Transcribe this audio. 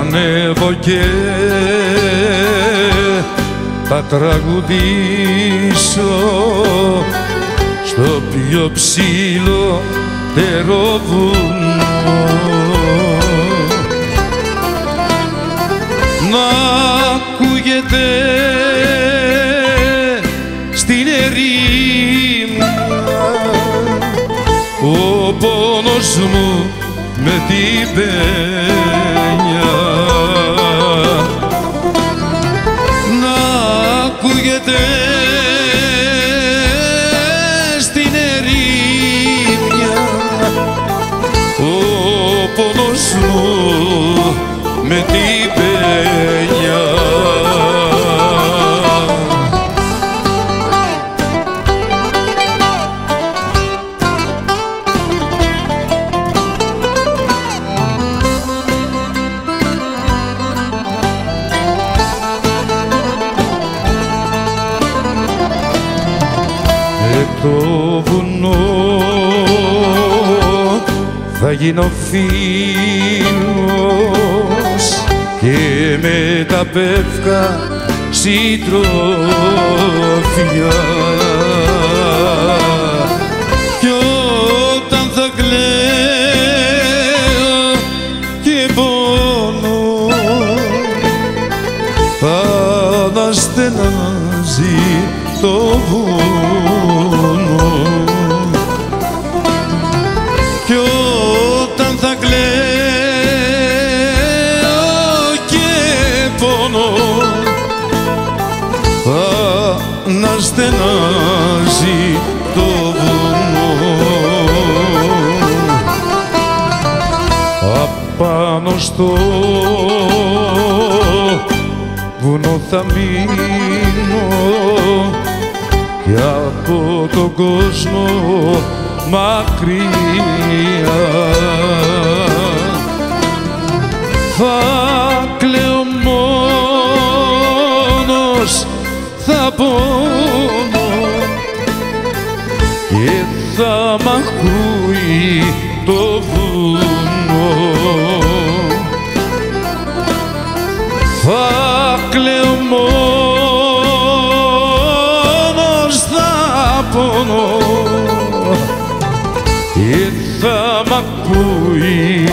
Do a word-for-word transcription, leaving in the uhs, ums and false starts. ανέβω και θα τραγουδήσω στο πιο ψηλότερο βουνό. Να ακούγεται στην ερήμνα ο πόνος μου με την πένια. Να ακούγεται στην ερήμια ο πόνος μου με την πένια. Το βουνό θα γίνω φίλος και με τα πεύκα συντροφιά. Κι όταν θα κλαίω και πόνο θα αναστενάζει το βουνό. Κι όταν θα κλαίω και πόνο θα αναστενάζει το βουνό. Απάνω στο βουνό θα μείνω κι από τον κόσμο μακριά. Θα κλαίω μόνος, θα πονώ και θα μ' ακούει το βουνό. Θα κλαίω μόνος, θα πονώ και θα μ' ακούει